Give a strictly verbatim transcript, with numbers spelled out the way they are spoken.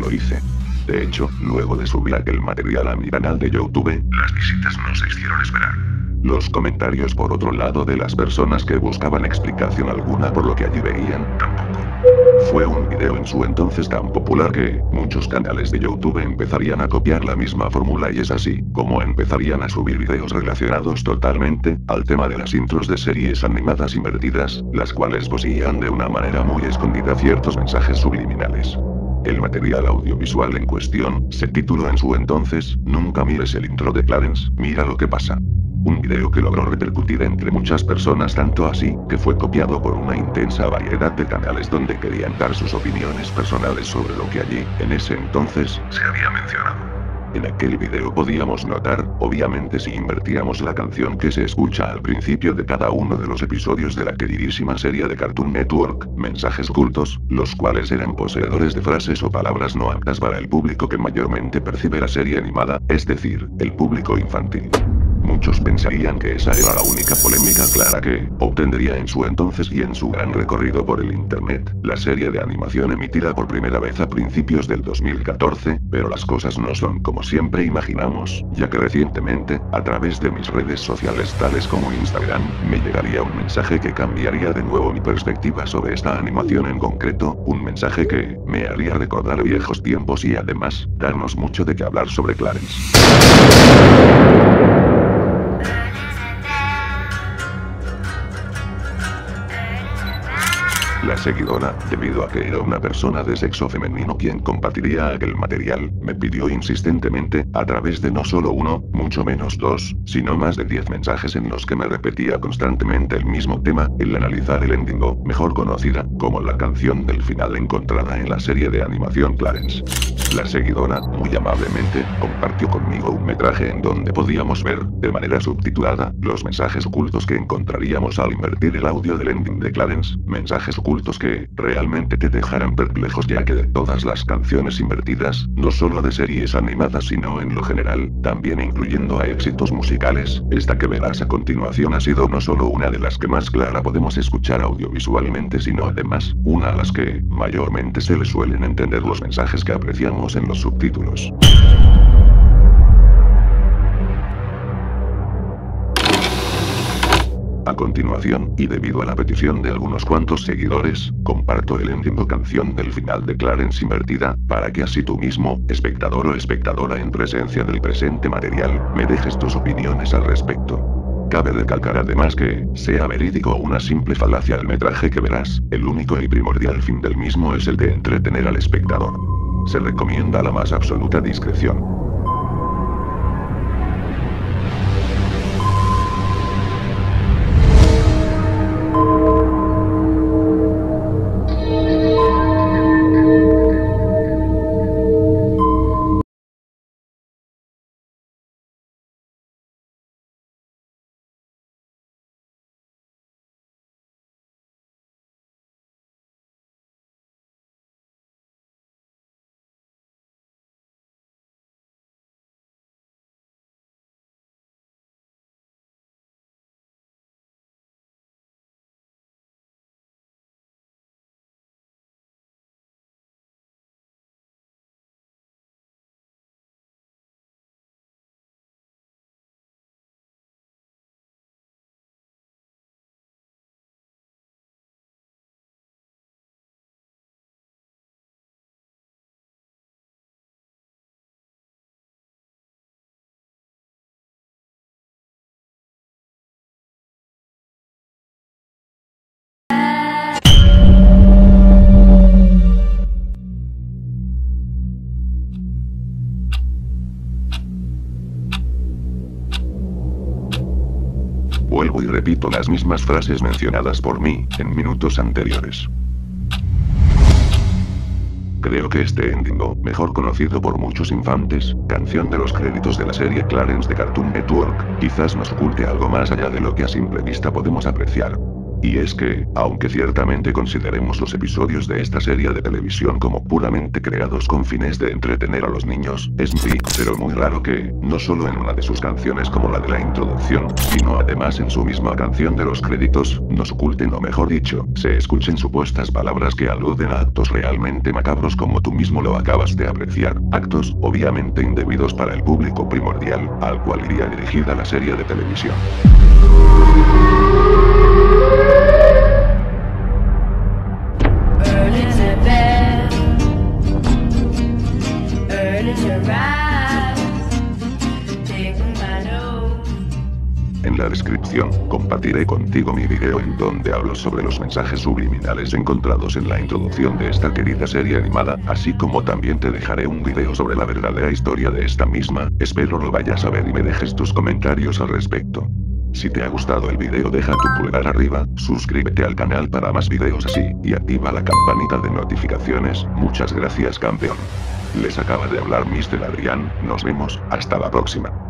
lo hice. De hecho, luego de subir aquel material a mi canal de YouTube, las visitas no se hicieron esperar. Los comentarios por otro lado de las personas que buscaban explicación alguna por lo que allí veían, tampoco. Fue un video en su entonces tan popular que muchos canales de YouTube empezarían a copiar la misma fórmula, y es así como empezarían a subir videos relacionados totalmente al tema de las intros de series animadas invertidas, las cuales poseían de una manera muy escondida ciertos mensajes subliminales. El material audiovisual en cuestión se tituló en su entonces, "Nunca mires el intro de Clarence, mira lo que pasa". Un video que logró repercutir entre muchas personas, tanto así que fue copiado por una intensa variedad de canales donde querían dar sus opiniones personales sobre lo que allí, en ese entonces, se había mencionado. En aquel video podíamos notar, obviamente, si invertíamos la canción que se escucha al principio de cada uno de los episodios de la queridísima serie de Cartoon Network, mensajes ocultos, los cuales eran poseedores de frases o palabras no aptas para el público que mayormente percibe la serie animada, es decir, el público infantil. Muchos pensarían que esa era la única polémica clara que obtendría en su entonces y en su gran recorrido por el internet la serie de animación emitida por primera vez a principios del dos mil catorce, pero las cosas no son como siempre imaginamos, ya que recientemente, a través de mis redes sociales tales como Instagram, me llegaría un mensaje que cambiaría de nuevo mi perspectiva sobre esta animación en concreto, un mensaje que me haría recordar viejos tiempos y además, darnos mucho de qué hablar sobre Clarence. La seguidora, debido a que era una persona de sexo femenino quien compartiría aquel material, me pidió insistentemente, a través de no solo uno, mucho menos dos, sino más de diez mensajes en los que me repetía constantemente el mismo tema, el analizar el ending, o mejor conocida como la canción del final encontrada en la serie de animación Clarence. La seguidora, muy amablemente, compartió conmigo un metraje en donde podíamos ver, de manera subtitulada, los mensajes ocultos que encontraríamos al invertir el audio del ending de Clarence, mensajes ocultos que realmente te dejarán perplejos, ya que de todas las canciones invertidas, no solo de series animadas sino en lo general, también incluyendo a éxitos musicales, esta que verás a continuación ha sido no solo una de las que más clara podemos escuchar audiovisualmente, sino además, una a las que mayormente se le suelen entender los mensajes que apreciamos en los subtítulos. A continuación, y debido a la petición de algunos cuantos seguidores, comparto el ending o canción del final de Clarence invertida, para que así tú mismo, espectador o espectadora en presencia del presente material, me dejes tus opiniones al respecto. Cabe recalcar además que, sea verídico o una simple falacia el metraje que verás, el único y primordial fin del mismo es el de entretener al espectador. Se recomienda la más absoluta discreción. Vuelvo y repito las mismas frases mencionadas por mí en minutos anteriores. Creo que este ending, o mejor conocido por muchos infantes, canción de los créditos de la serie Clarence de Cartoon Network, quizás nos oculte algo más allá de lo que a simple vista podemos apreciar. Y es que, aunque ciertamente consideremos los episodios de esta serie de televisión como puramente creados con fines de entretener a los niños, es muy, pero muy raro que, no solo en una de sus canciones como la de la introducción, sino además en su misma canción de los créditos, nos oculten o mejor dicho, se escuchen supuestas palabras que aluden a actos realmente macabros como tú mismo lo acabas de apreciar, actos, obviamente indebidos para el público primordial, al cual iría dirigida la serie de televisión. En la descripción, compartiré contigo mi video en donde hablo sobre los mensajes subliminales encontrados en la introducción de esta querida serie animada, así como también te dejaré un video sobre la verdadera historia de esta misma, espero lo vayas a ver y me dejes tus comentarios al respecto. Si te ha gustado el video deja tu pulgar arriba, suscríbete al canal para más videos así, y activa la campanita de notificaciones, muchas gracias campeón. Les acaba de hablar míster Adrián, nos vemos, hasta la próxima.